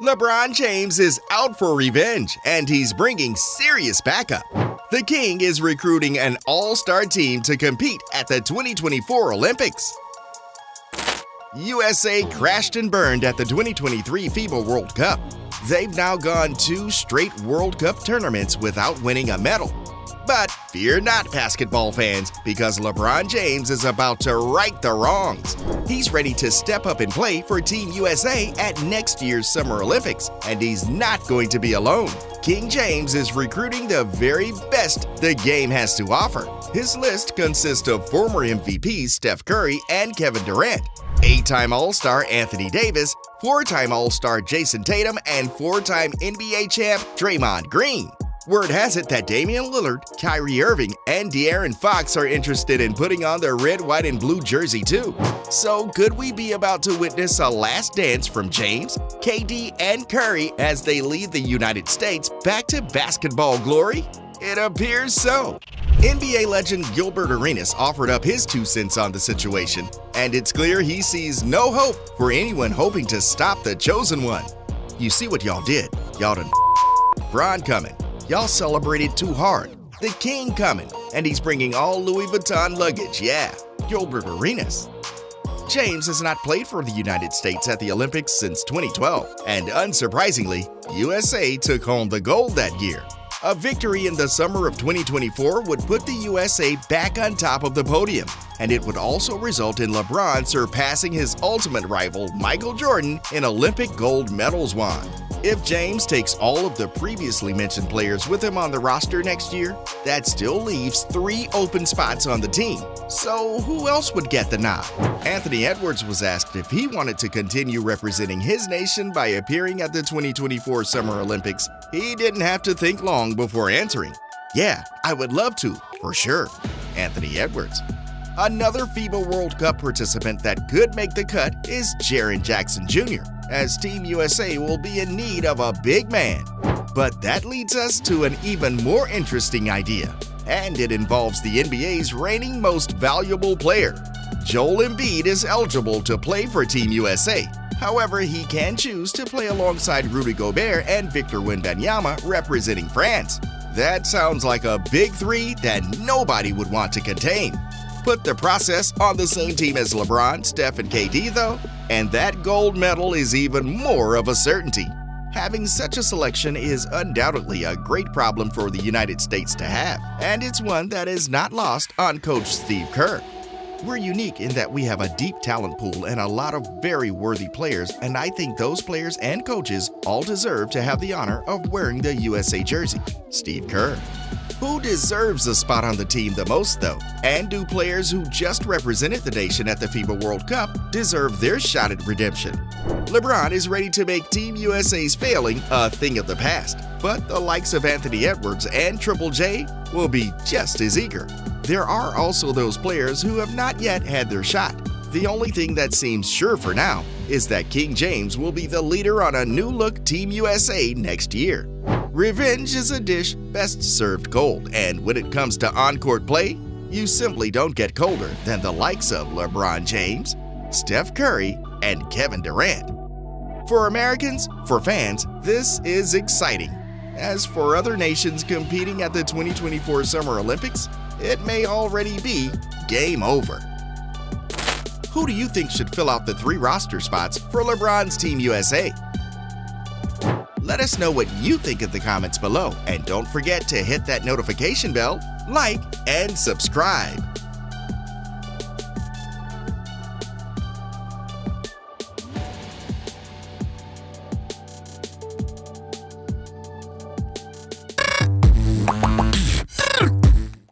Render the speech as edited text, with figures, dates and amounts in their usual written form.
LeBron James is out for revenge, and he's bringing serious backup. The King is recruiting an all-star team to compete at the 2024 Olympics. USA crashed and burned at the 2023 FIBA World Cup. They've now gone 2 straight World Cup tournaments without winning a medal. But fear not, basketball fans, because LeBron James is about to right the wrongs. He's ready to step up and play for Team USA at next year's Summer Olympics, and he's not going to be alone. King James is recruiting the very best the game has to offer. His list consists of former MVPs Steph Curry and Kevin Durant, 8-time All-Star Anthony Davis, 4-time All-Star Jason Tatum, and 4-time NBA champ Draymond Green. Word has it that Damian Lillard, Kyrie Irving, and De'Aaron Fox are interested in putting on their red, white, and blue jersey too. So could we be about to witness a last dance from James, KD, and Curry as they lead the United States back to basketball glory? It appears so. NBA legend Gilbert Arenas offered up his 2 cents on the situation, and it's clear he sees no hope for anyone hoping to stop the chosen one. You see what y'all did? Y'all done Bron coming. Y'all celebrated too hard. The King coming, and he's bringing all Louis Vuitton luggage, yeah. Gilbert Arenas. James has not played for the United States at the Olympics since 2012, and unsurprisingly, USA took home the gold that year. A victory in the summer of 2024 would put the USA back on top of the podium, and it would also result in LeBron surpassing his ultimate rival, Michael Jordan, in Olympic gold medals won. If James takes all of the previously mentioned players with him on the roster next year, that still leaves 3 open spots on the team. So who else would get the nod? Anthony Edwards was asked if he wanted to continue representing his nation by appearing at the 2024 Summer Olympics. He didn't have to think long before answering, "Yeah, I would love to, for sure." Anthony Edwards. Another FIBA World Cup participant that could make the cut is Jaren Jackson Jr., as Team USA will be in need of a big man. But that leads us to an even more interesting idea, and it involves the NBA's reigning most valuable player. Joel Embiid is eligible to play for Team USA. However, he can choose to play alongside Rudy Gobert and Victor Wembanyama representing France. That sounds like a big three that nobody would want to contain. Put the process on the same team as LeBron, Steph, and KD, though, and that gold medal is even more of a certainty. Having such a selection is undoubtedly a great problem for the United States to have, and it's one that is not lost on Coach Steve Kerr. We're unique in that we have a deep talent pool and a lot of very worthy players, and I think those players and coaches all deserve to have the honor of wearing the USA jersey. Steve Kerr. Who deserves a spot on the team the most, though? And do players who just represented the nation at the FIBA World Cup deserve their shot at redemption? LeBron is ready to make Team USA's failing a thing of the past, but the likes of Anthony Edwards and Triple J will be just as eager. There are also those players who have not yet had their shot. The only thing that seems sure for now is that King James will be the leader on a new-look Team USA next year. Revenge is a dish best served cold, and when it comes to on-court play, you simply don't get colder than the likes of LeBron James, Steph Curry, and Kevin Durant. For Americans, for fans, this is exciting. As for other nations competing at the 2024 Summer Olympics, it may already be game over. Who do you think should fill out the 3 roster spots for LeBron's Team USA? Let us know what you think in the comments below, and don't forget to hit that notification bell, like, and subscribe.